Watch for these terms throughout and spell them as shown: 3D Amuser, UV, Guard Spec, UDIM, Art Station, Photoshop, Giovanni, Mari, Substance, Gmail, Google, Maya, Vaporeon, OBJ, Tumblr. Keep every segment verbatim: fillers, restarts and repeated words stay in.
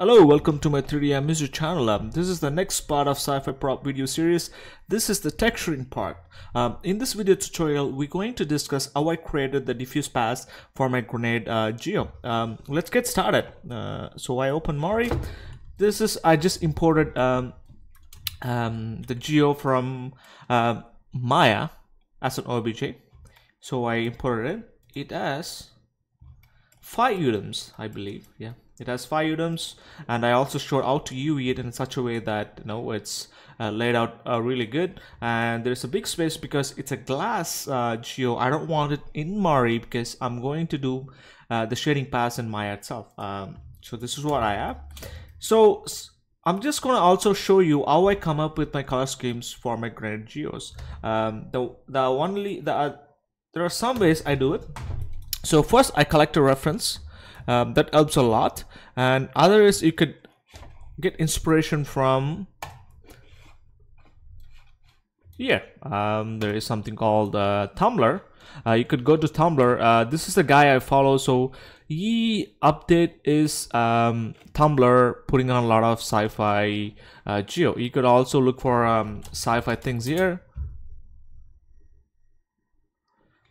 Hello, welcome to my three D Amuser channel. Um, this is the next part of sci-fi prop video series. This is the texturing part. Um, in this video tutorial, we're going to discuss how I created the diffuse path for my grenade uh, geo. Um, let's get started. Uh, so I open Mari. This is, I just imported um, um, the geo from uh, Maya as an O B J. So I imported it. It has five U D I Ms, I believe, yeah. It has five U D I Ms, and I also showed how to U V it in such a way that, you know, it's uh, laid out uh, really good. And there's a big space because it's a glass uh, geo. I don't want it in Mari because I'm going to do uh, the shading pass in Maya itself. Um, so this is what I have. So I'm just going to also show you how I come up with my color schemes for my grenade geos. Um, the the only the uh, there are some ways I do it. So first, I collect a reference. Um, that helps a lot, and other is you could get inspiration from yeah um, there is something called uh, Tumblr. Uh, you could go to Tumblr. Uh, this is the guy I follow, so he update is um, Tumblr putting on a lot of sci-fi uh, geo. You could also look for um, sci-fi things here.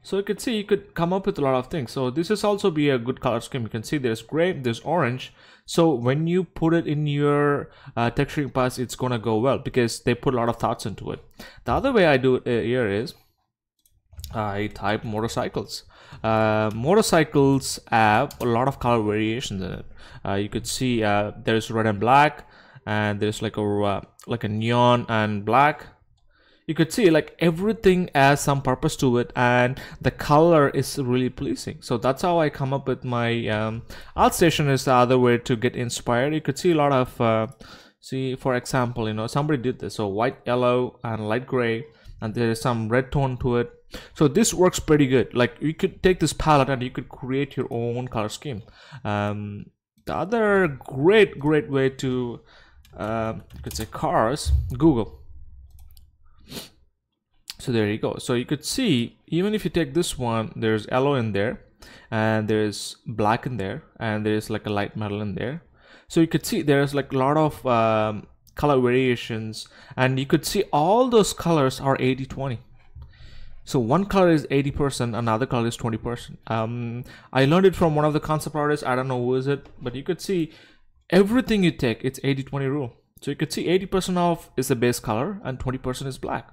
So you could see you could come up with a lot of things. So this is also be a good color scheme. You can see there's gray, there's orange. So when you put it in your uh, texturing pass, it's gonna go well because they put a lot of thoughts into it. The other way I do it here is I type motorcycles. Uh, motorcycles have a lot of color variations in it. Uh, you could see uh, there's red and black, and there's like a uh, like a neon and black. You could see like everything has some purpose to it, and the color is really pleasing. So that's how I come up with my um, Art Station is the other way to get inspired. You could see a lot of uh, see, for example, you know, somebody did this. So white, yellow, and light gray, and there is some red tone to it. So this works pretty good. Like you could take this palette and you could create your own color scheme. Um, the other great, great way to uh, you could say cars, Google. So there you go. So you could see, even if you take this one, there's yellow in there, and there's black in there, and there's like a light metal in there. So you could see there's like a lot of um, color variations, and you could see all those colors are eighty twenty. So one color is eighty percent, another color is twenty percent. Um, I learned it from one of the concept artists. I don't know who is it, but you could see everything you take, it's eighty twenty rule. So you could see eighty percent off is the base color and twenty percent is black.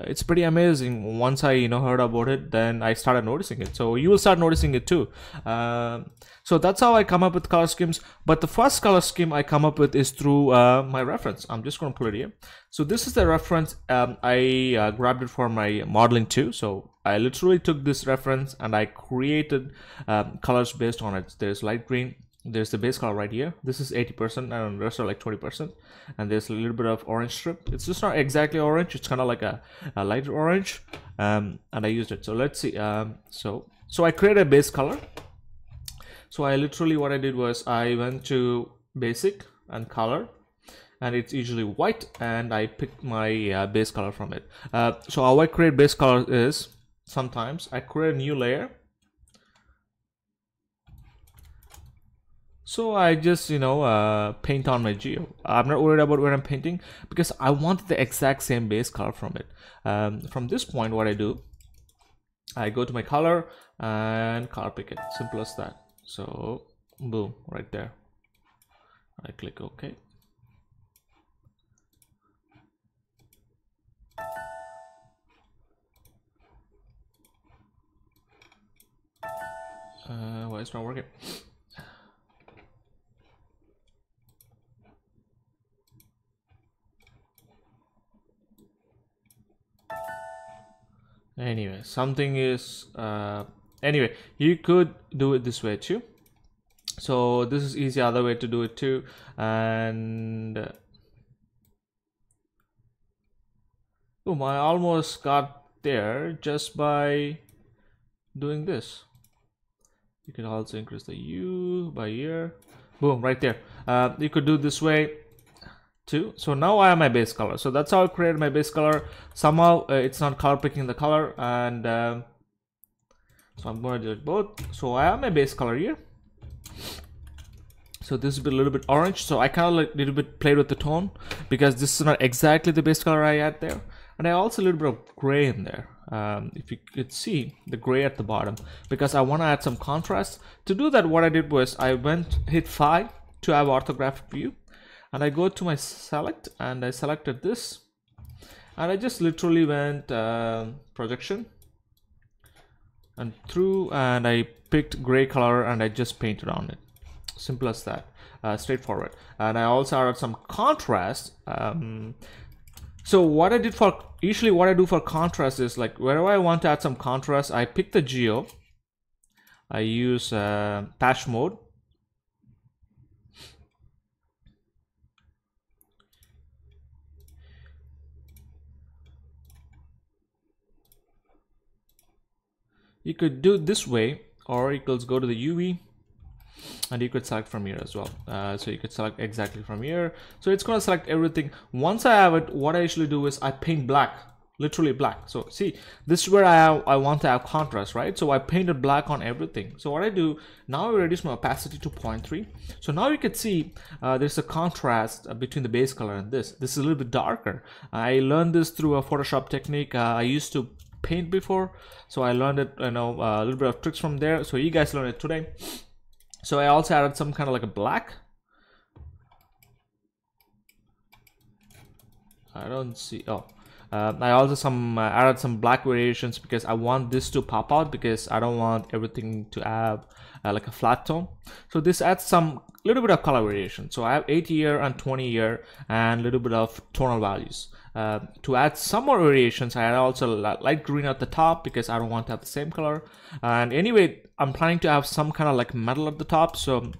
It's pretty amazing. Once I you know heard about it, then I started noticing it. So you will start noticing it too. Uh, so that's how I come up with color schemes. But the first color scheme I come up with is through uh, my reference. I'm just going to pull it here. So this is the reference. Um, I uh, grabbed it for my modeling too. So I literally took this reference and I created um, colors based on it. There's light green. There's the base color right here. This is eighty percent and the rest are like twenty percent, and there's a little bit of orange strip. It's just not exactly orange, it's kind of like a, a lighter orange, um, and I used it. So let's see. um, so so I created a base color. So I literally, what I did was I went to basic and color, and it's usually white, and I picked my uh, base color from it. Uh, so how I create base color is sometimes I create a new layer. So I just, you know, uh, paint on my geo. I'm not worried about where I'm painting because I want the exact same base color from it. Um, from this point, what I do, I go to my color and color pick it. Simple as that. So boom, right there. I click OK. Uh, why is it not working? Anyway, something is uh, anyway, you could do it this way too. So this is easy other way to do it too. And uh, boom, I almost got there just by doing this. You can also increase the U by here. Boom, right there. Uh, you could do this way too. So now I have my base color. So that's how I created my base color. Somehow uh, it's not color picking the color, and uh, so I'm going to do it both. So I have my base color here. So this will be a little bit orange. So I kind of like a little bit played with the tone because this is not exactly the base color I had there. And I also a little bit of gray in there. Um, if you could see the gray at the bottom, because I want to add some contrast. To do that, what I did was I went hit phi to have orthographic view, and I go to my select and I selected this, and I just literally went uh, projection and through, and I picked gray color and I just painted on it. Simple as that, uh, straightforward. And I also added some contrast. Um, So what I did for, usually what I do for contrast is like wherever I want to add some contrast, I pick the geo, I use uh, patch mode, you could do it this way, or you could go to the U V and you could select from here as well. Uh, so you could select exactly from here. So it's going to select everything. Once I have it, what I usually do is I paint black, literally black. So see, this is where I have, I want to have contrast, right? So I painted black on everything. So what I do now, I reduce my opacity to zero point three. So now you can see uh, there's a contrast between the base color and this. This is a little bit darker. I learned this through a Photoshop technique. Uh, I used to paint before, so I learned it. You know, a little bit of tricks from there. So you guys learned it today. So I also added some kind of like a black. I don't see, oh. Uh, I also some uh, added some black variations because I want this to pop out, because I don't want everything to have uh, like a flat tone. So this adds some little bit of color variation. So I have eight year and twenty year and a little bit of tonal values. Uh, to add some more variations, I had also light green at the top because I don't want to have the same color. And anyway, I'm planning to have some kind of like metal at the top, so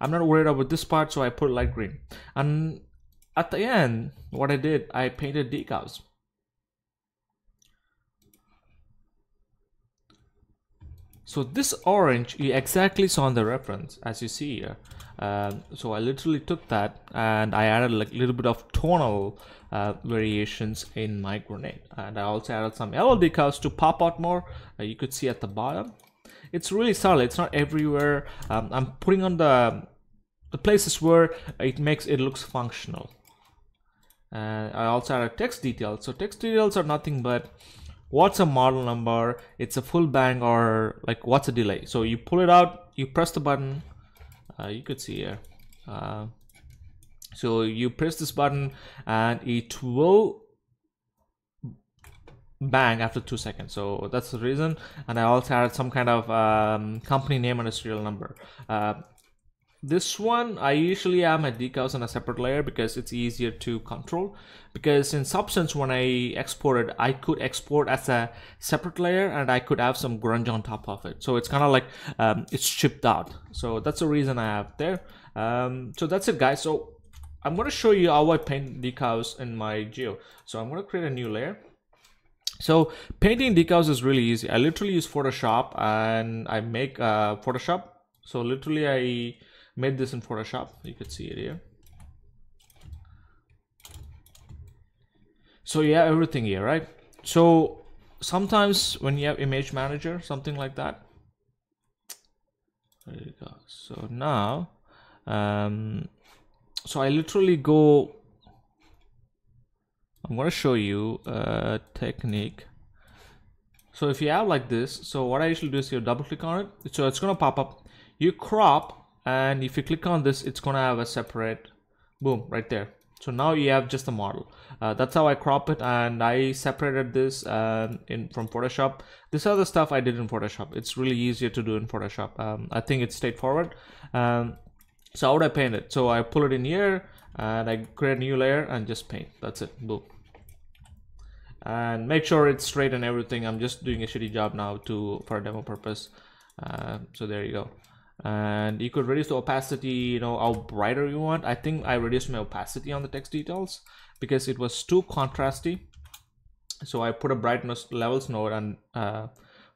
I'm not worried about this part, so I put light green. And at the end, what I did, I painted decals. So this orange you exactly saw in the reference, as you see here. Um, so I literally took that and I added like a little bit of tonal uh, variations in my grenade, and I also added some yellow decals to pop out more. Uh, you could see at the bottom, it's really solid. It's not everywhere. Um, I'm putting on the the places where it makes it looks functional. Uh, I also added text details. So text details are nothing but what's a model number, it's a full bang, or like what's a delay. So you pull it out, you press the button. Uh, you could see here, uh, so you press this button and it will bang after two seconds. So that's the reason. And I also added some kind of um, company name and a serial number. Uh, this one I usually have my decals on a separate layer because it's easier to control, because in Substance when I exported, I could export as a separate layer and I could have some grunge on top of it, so it's kind of like um, it's chipped out. So that's the reason I have there. Um, so that's it guys. So I'm going to show you how I paint decals in my geo. So I'm going to create a new layer. So painting decals is really easy. I literally use Photoshop and I make uh, Photoshop. So literally I made this in Photoshop, you could see it here. So you have everything here, right? So sometimes when you have image manager, something like that. There you go. So now, um, so I literally go, I'm gonna show you a technique. So if you have like this, so what I usually do is you double click on it. So it's gonna pop up, you crop, and if you click on this, it's gonna have a separate boom right there. So now you have just the model. Uh, that's how I crop it, and I separated this uh, in from Photoshop. This other stuff I did in Photoshop. It's really easier to do in Photoshop. Um, I think it's straightforward. Um, so how would I paint it? So I pull it in here and I create a new layer and just paint. That's it. Boom. And make sure it's straight and everything. I'm just doing a shitty job now to for a demo purpose. Uh, so there you go. And you could reduce the opacity, you know, how brighter you want. I think I reduced my opacity on the text details because it was too contrasty. So I put a brightness levels node and uh,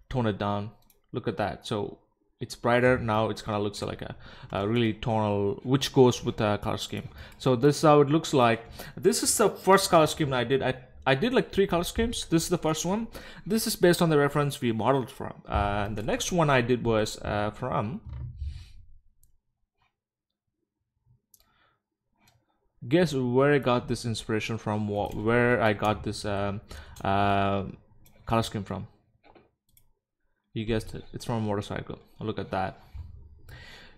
tone it down. Look at that. So it's brighter now. It's kind of looks like a, a really tonal, which goes with the color scheme. So this is how it looks like. This is the first color scheme I did. I I did like three color schemes. This is the first one. This is based on the reference we modeled from. Uh, and the next one I did was uh, from guess where I got this inspiration from, where I got this um, uh, color scheme from. You guessed it, it's from a motorcycle. Look at that.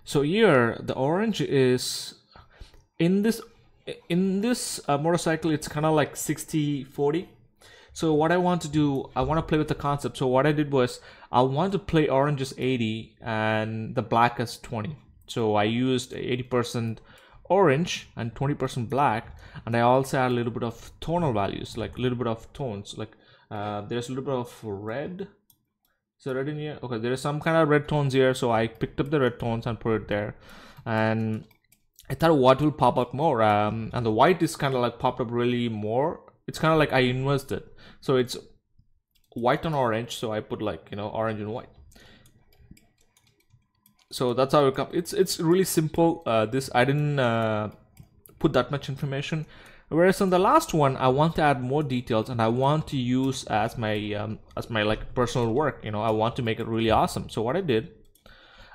So here the orange is in this in this uh, motorcycle, it's kind of like sixty forty. So what I want to do, I want to play with the concept. So what I did was, I want to play orange as eighty and the black as twenty. So I used eighty percent orange and twenty percent black, and I also add a little bit of tonal values, like a little bit of tones, like uh, there's a little bit of red. So red in here, okay, there is some kind of red tones here, so I picked up the red tones and put it there, and I thought what will pop up more, um, and the white is kind of like popped up really more. It's kind of like I inversed it, so it's white on orange, so I put like, you know, orange and white. So that's how it comes. It's it's really simple. Uh, this I didn't uh, put that much information, whereas on the last one I want to add more details, and I want to use as my um, as my like personal work. You know, I want to make it really awesome. So what I did,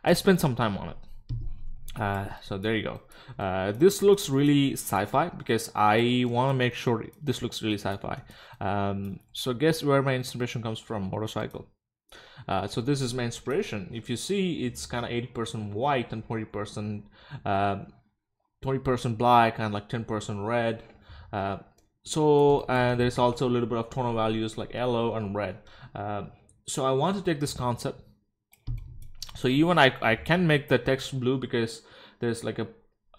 I spent some time on it. Uh, so there you go. Uh, this looks really sci-fi because I want to make sure this looks really sci-fi. Um, so guess where my inspiration comes from? Motorcycle. Uh, so this is my inspiration. If you see, it's kind of eighty percent white and twenty percent twenty percent black and like ten percent red. Uh, so uh, there's also a little bit of tonal values like yellow and red. Uh, so I want to take this concept. So even I, I can make the text blue because there's like a,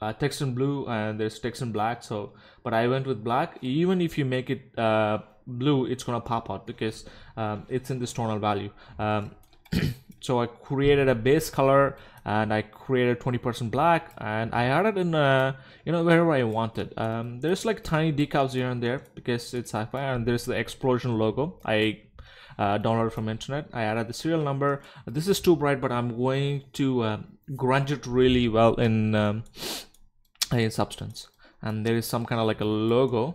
a text in blue and there's text in black. So, but I went with black. Even if you make it uh, blue, it's gonna pop out because um, it's in this tonal value. Um, so I created a base color and I created twenty percent black and I added in uh, you know, wherever I wanted. Um, there's like tiny decals here and there because it's sci-fi, and there's the explosion logo. I Uh, download from internet. I added the serial number. This is too bright, but I'm going to uh, grunge it really well in um, in Substance. And there is some kind of like a logo.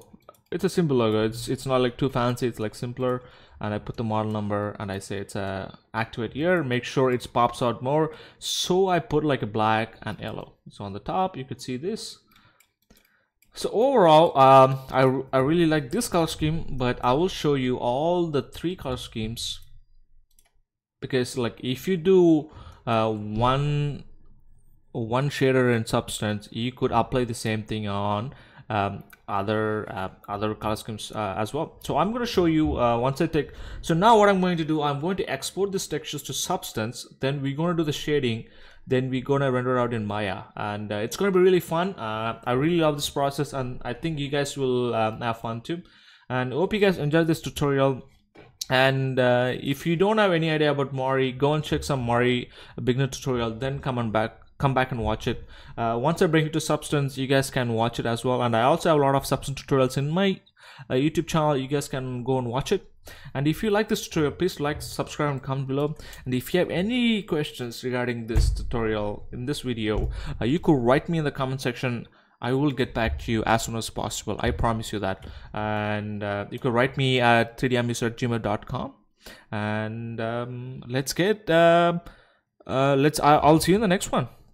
It's a simple logo. It's it's not like too fancy. It's like simpler. And I put the model number and I say it's a uh, activate here. Make sure it pops out more. So I put like a black and yellow. So on the top you could see this. So overall, um, I, I really like this color scheme, but I will show you all the three color schemes, because like if you do uh, one one shader in Substance, you could apply the same thing on um, other uh, other color schemes uh, as well. So I'm going to show you uh, once I take. So now what I'm going to do, I'm going to export these textures to Substance, then we're going to do the shading. Then we're gonna render out in Maya, and uh, it's gonna be really fun. Uh, I really love this process, and I think you guys will um, have fun too. And hope you guys enjoyed this tutorial. And uh, if you don't have any idea about Mari, go and check some Mari beginner tutorial. Then come on back, come back and watch it. Uh, once I bring it to Substance, you guys can watch it as well. And I also have a lot of Substance tutorials in my uh, YouTube channel. You guys can go and watch it. And if you like this tutorial, please like, subscribe, and comment below. And if you have any questions regarding this tutorial in this video, uh, you could write me in the comment section. I will get back to you as soon as possible. I promise you that. And uh, you could write me at three D amuser at gmail dot com. And um, let's get. Uh, uh, let's. I'll see you in the next one.